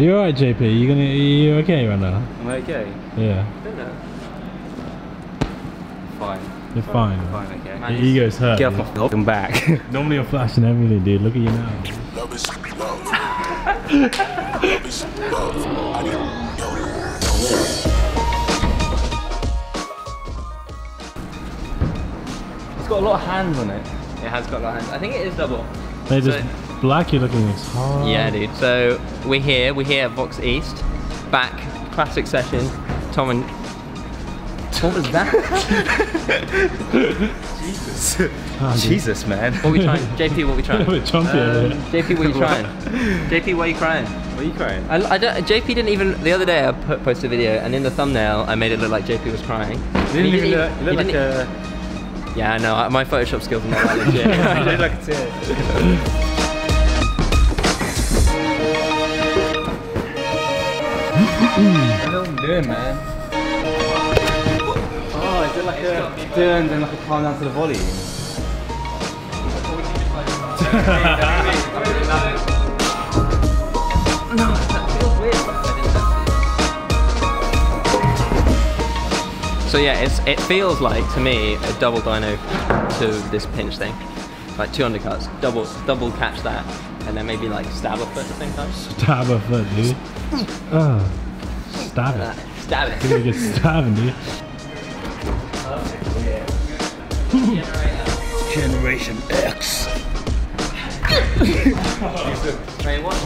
You alright, JP? You okay right now? I'm okay. Yeah. I don't know. Fine. You're fine. Fine, okay. Man, your ego's hurt. Get off my fucking back. Normally you're flashing everything, dude. Look at you now. Love is love. Love is love. I didn't know it. It's got a lot of hands on it. It has got a lot of hands. I think it is double. They're just black, you're looking at this hard. Yeah, dude. So we're here at Vox East. Back, classic session. Tom and... What was that? Jesus. Oh, Jesus, man. What are we trying? JP, what are we trying? JP, what are you trying? JP, why are you crying? Why are you crying? I don't, JP didn't even... The other day I posted a video and in the thumbnail I made it look like JP was crying. You didn't even look like a... Yeah, no, my Photoshop skills are not that legit. I look like a tear. What are you doing, man? Like a turn and like a calm down to the volume. No, that feels weird. So yeah, it feels like to me a double dyno to this pinch thing, like two undercuts, double catch that, and then maybe like stab a foot. I think I stab a foot, dude. Oh, stab it. Stab it. You're just stabbing, dude. Generation X. Hey, what?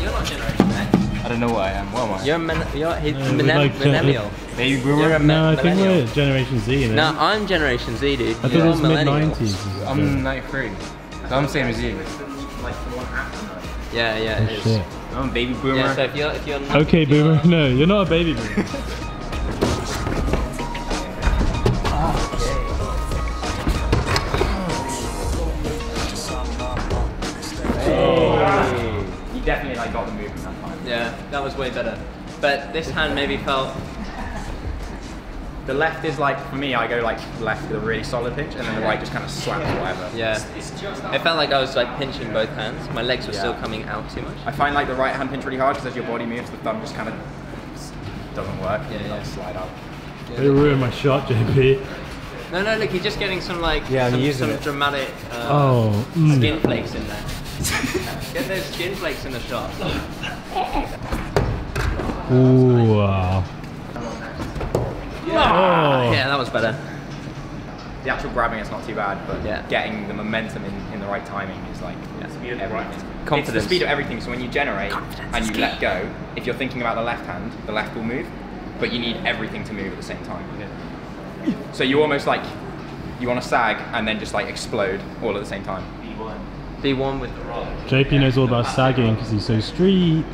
You're not Generation X. I don't know what I am. What am I? You're millennial. I think we're Generation Z. No, I'm Generation Z, dude. I think it's mid-90s. I'm 93. So I'm the same as you. Yeah, yeah, it is. I'm a baby boomer. Yeah, so if you're not, okay, boomer. No, you're not a baby boomer. That was way better, but this hand maybe felt... The left is like, for me, I go like left with a really solid pinch, and then the right just kind of slaps whatever. Yeah, it felt like I was like pinching both hands. My legs were still coming out too much. I find like the right hand pinch really hard because as your body moves, the thumb just kind of doesn't work. Yeah, yeah. Slide up. They ruined my shot, JP. No, no, look, you're just getting some like some dramatic skin flakes in there. Get those skin flakes in the shot. Ooh, wow. Yeah. Oh. Yeah, that was better. The actual grabbing is not too bad, but getting the momentum in the right timing is like confidence. It's the speed of everything, so when you generate and you let go, if you're thinking about the left hand, the left will move, but you need everything to move at the same time. Yeah. So you almost like, you want to sag and then just like explode all at the same time. Be one with the roll. JP knows all about sagging because he's so street.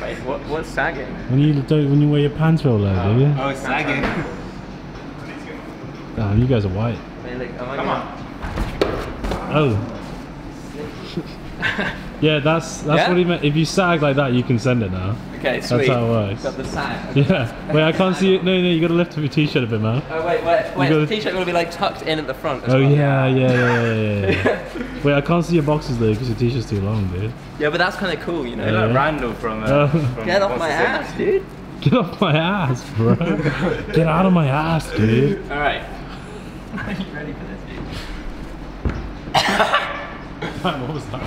Wait, what's sagging? When you wear your pants roll low, do you? Oh, it's sagging. Oh, you guys are white. Wait, look, come on. Oh. Yeah, that's what he meant. If you sag like that, you can send it now. Okay, sweet. That's how it works. Got the sag. Okay. Yeah. Wait, I can't see it. No, you got to lift up your t-shirt a bit, man. Oh wait. The t-shirt gonna be like tucked in at the front. As well. Yeah. Wait, I can't see your boxes though because your t-shirt's too long, dude. Yeah, but that's kind of cool, you know. Yeah, like Randall from Get off my ass, dude. Get off my ass, bro. Get out of my ass, dude. All right. Are you ready for this, dude? What was that?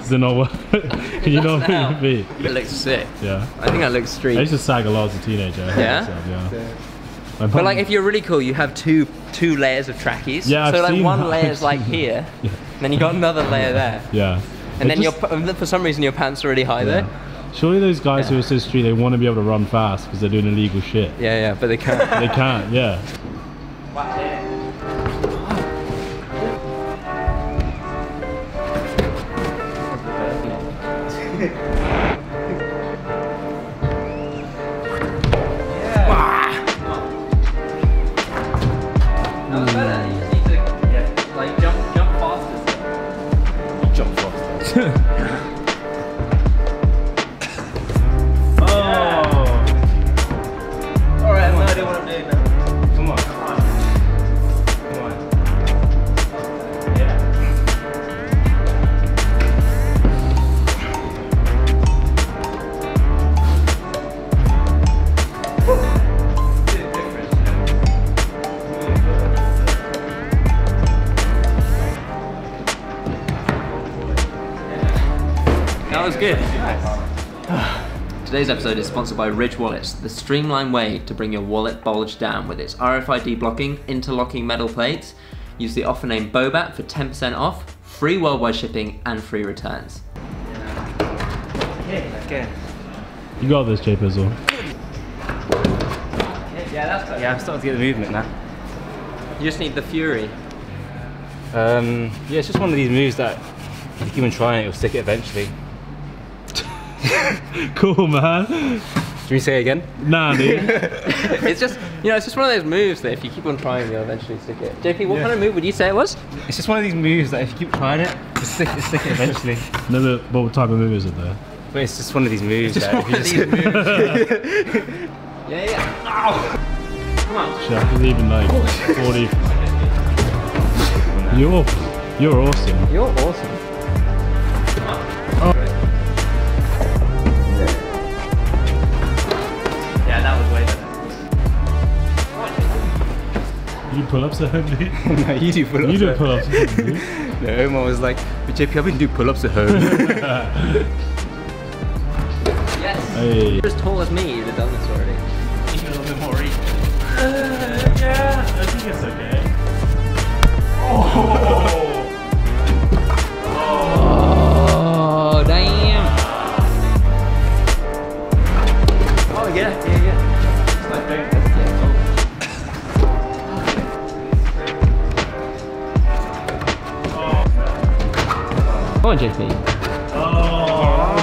Does it not work? Can you not move your feet? It looks sick. Yeah. I think I look street. I used to sag a lot as a teenager. Yeah. But like, if you're really cool, you have two layers of trackies. Yeah, so like one layer is like here, and then you got another layer there. Yeah. And then for some reason your pants are really high there. Surely those guys who are so street, they want to be able to run fast because they're doing illegal shit. Yeah, but they can't. They can't. Yeah. Wow. That was good. Today's episode is sponsored by Ridge Wallets, the streamlined way to bring your wallet bulge down with its RFID blocking, interlocking metal plates. Use the offer name BOBAT for 10% off, free worldwide shipping and free returns. Okay. You got this, JP, as well. Yeah, that's good. Yeah, I'm starting to get the movement now. You just need the Fury. Yeah, it's just one of these moves that if you keep on trying it, you'll stick it eventually. Cool, man. Should we say it again? Nah, dude. It's just, you know, it's just one of those moves that if you keep on trying, you'll eventually stick it. JP, what kind of move would you say it was? It's just one of these moves that if you keep trying it, you'll stick it eventually. No, but what type of move is it though? But it's just one of these moves. Yeah, yeah. Ow. Come on. Shit, I didn't even like 40. You're awesome. You're awesome. Oh. Yeah, that was way better. You do pull-ups at home, dude? No, you do pull-ups. You do pull-ups at home, dude. No, Omar was like, but JP, I've been doing pull-ups at home. Yes. Hey. You're as tall as me, you've done this already. Even a little bit more reach. Yeah, I think it's okay. Oh, damn. Oh, yeah. It's like doing this, yeah. Come on, JP. Oh.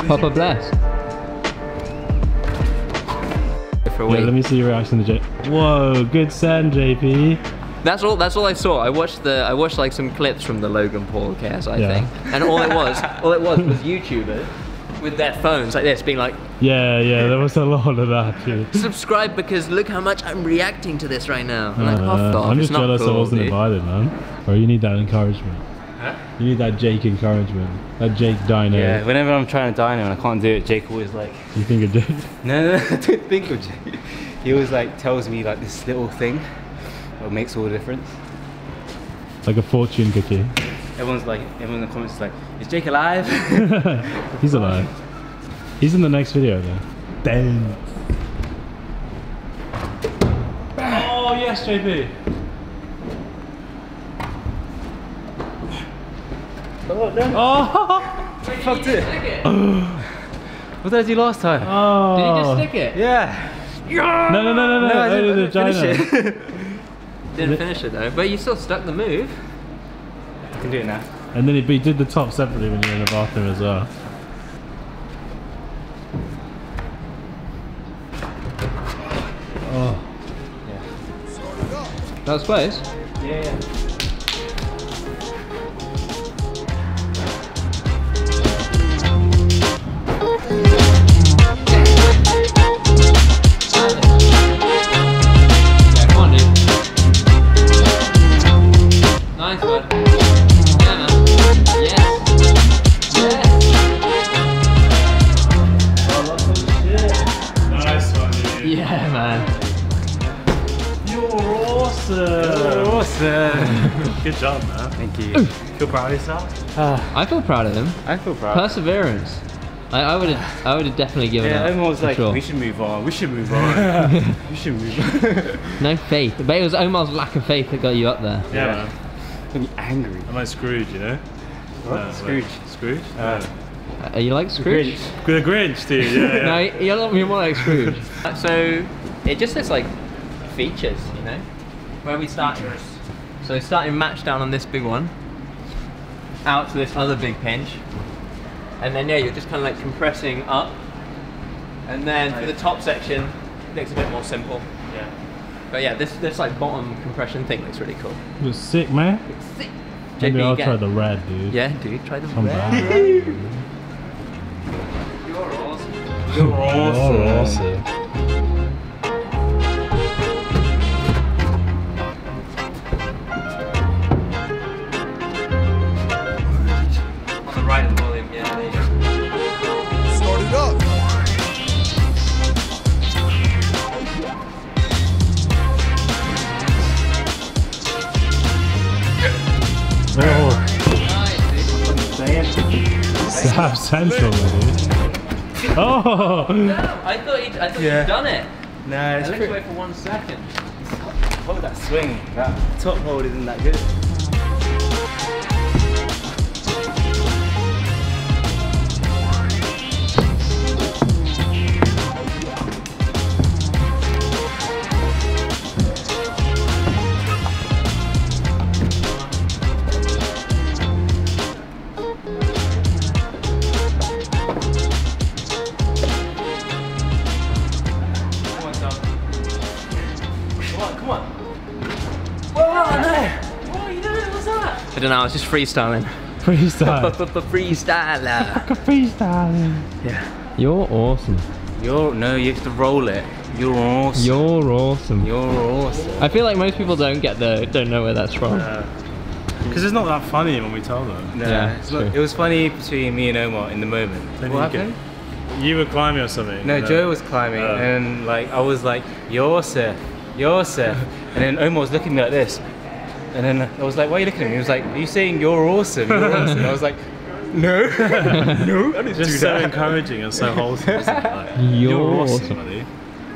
Papa blast. Yeah, let me see your reaction to JP. Whoa, good send, JP. That's all I saw. I watched like some clips from the Logan Paul cast, I think, and all it was YouTubers with their phones like this, being like, yeah, there was a lot of that too. Subscribe because look how much I'm reacting to this right now. I'm like, I'm just jealous I wasn't invited, man. Bro, you need that encouragement. Huh? You need that Jake encouragement. That Jake Dyno. Yeah, whenever I'm trying to Dyno and I can't do it, Jake always like. You think of Jake? No, I don't think of Jake. He always like tells me like this little thing. It makes all the difference. Like a fortune cookie. Everyone in the comments is like, is Jake alive? He's alive. He's in the next video though. Damn. Oh yes, JP. Oh no. Oh. Fucked it. What did I do last time? Oh. Did you just stick it? Yeah. No. I didn't finish it. Didn't finish it though, but you still stuck the move. I can do it now. And then he did the top separately when you were in the bathroom as well. Oh. Yeah. That was close. Yeah. Good job, man. Thank you. Ooh. Feel proud of yourself? I feel proud of him. I feel proud. Perseverance. I would have definitely given up. Yeah, Omar was like, sure. We should move on. We should move on. We should move on. No faith. But it was Omar's lack of faith that got you up there. Yeah. It's going to be angry. Am I Scrooge, you know? What? Scrooge. Wait. Scrooge? Are you like Scrooge? The Grinch, dude. Yeah. No, you're more like Scrooge. So it just says like features, you know? Where we start. So starting match down on this big one, out to this other big pinch, and then yeah, you're just kind of like compressing up, and then for the top section, it looks a bit more simple. Yeah. But yeah, this like bottom compression thing looks really cool. It was sick, man. It's sick. Maybe I'll try the red, dude. Yeah, dude, try the red. You're awesome. You're awesome. You're awesome. South Central, dude. Oh! No, I thought you'd done it. No, it's pretty... Let's wait for 1 second. Hold that swing. That top hold isn't that good. I don't know, I was just freestyling. Freestyler. Freestyling. Yeah. You're awesome. You're, no, you have to roll it. You're awesome. You're awesome. You're awesome. I feel like most people don't know where that's from. Because it's not that funny when we tell them. No, yeah, it's not, it was funny between me and Omar in the moment. What happened? You were climbing or something. No, Joe was climbing and like I was like, you're awesome. And then Omar was looking at me like this. And then I was like, why are you looking at me? He was like, are you saying you're awesome? You're awesome. And I was like, no. No, I didn't do that. Just so encouraging and so wholesome. Like, you're awesome, buddy.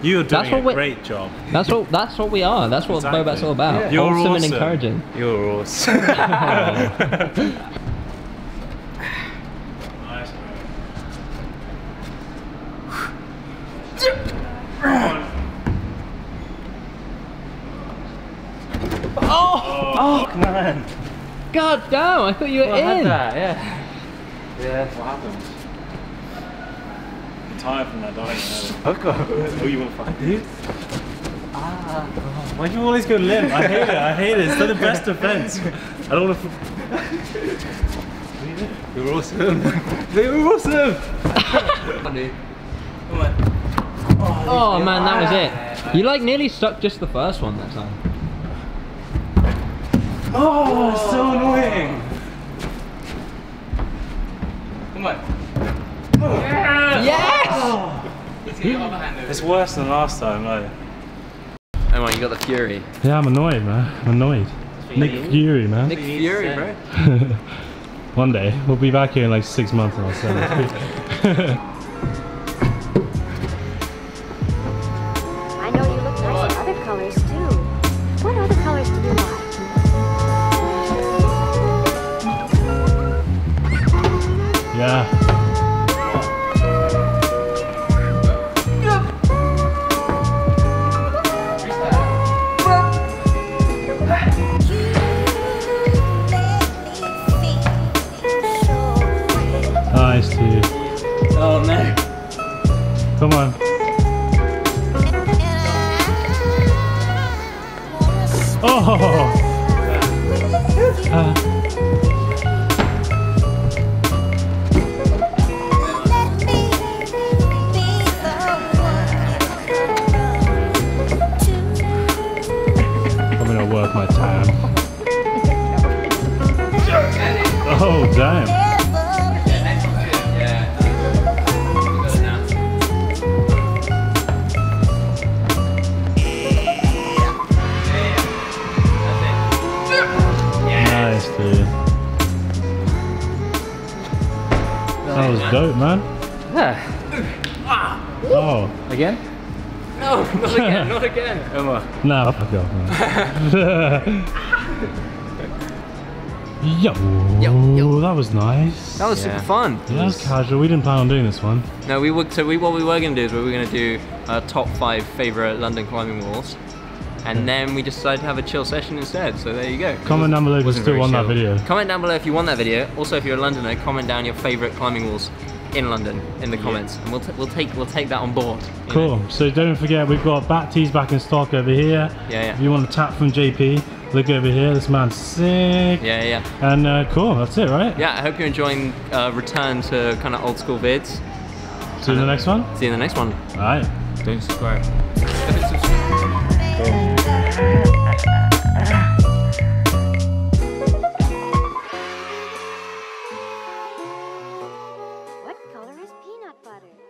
You're doing a great job. That's what we are. That's what exactly. Bobat's all about. Yeah. You're awesome. And encouraging. You're awesome. Nice, man. Oh, oh man! God damn! I thought you were in. I had that, yeah. Yeah, that's what happened. I'm tired from that diving. Oh god! Oh, you want to fight, dude? Ah, god. Why do you always go limp? I hate it. I hate it. It's not the best defense. I don't want to. They were awesome. They were awesome. Oh man, that was it. You like nearly stuck just the first one that time. Oh, it's so annoying! Come on. Oh. Yeah. Yes! Oh. Let's get your other hand over. It's worse than last time, though. Oh man, you got the Fury. Yeah, I'm annoyed, man. I'm annoyed. Nick Fury, man. Nick Fury, bro. One day. We'll be back here in like 6 months and I'll sell it. Nice, dude. Oh no. Come on. Oh! I'm gonna work my time. Oh, damn. That was dope, man. Yeah. Oh. Again? No, not again, not again. Omar. No, fuck off, man. Yo, that was nice. That was super fun. Yeah, that was casual. We didn't plan on doing this one. No, we would. So what we were going to do is we were going to do our top 5 favourite London climbing walls. And then we decided to have a chill session instead, so there you go. Comment down below if you still want that video. Comment down below if you want that video. Also, if you're a Londoner, comment down your favourite climbing walls in London in the comments, and we'll take that on board. Cool. Know? So don't forget, we've got bat tees back in stock over here. Yeah, yeah. If you want to tap from JP, look over here. This man's sick. Yeah, yeah. And cool. That's it, right? Yeah. I hope you're enjoying return to kind of old school vids. See you in the next one. See you in the next one. All right. Don't subscribe. Don't subscribe. Cool. What color is peanut butter?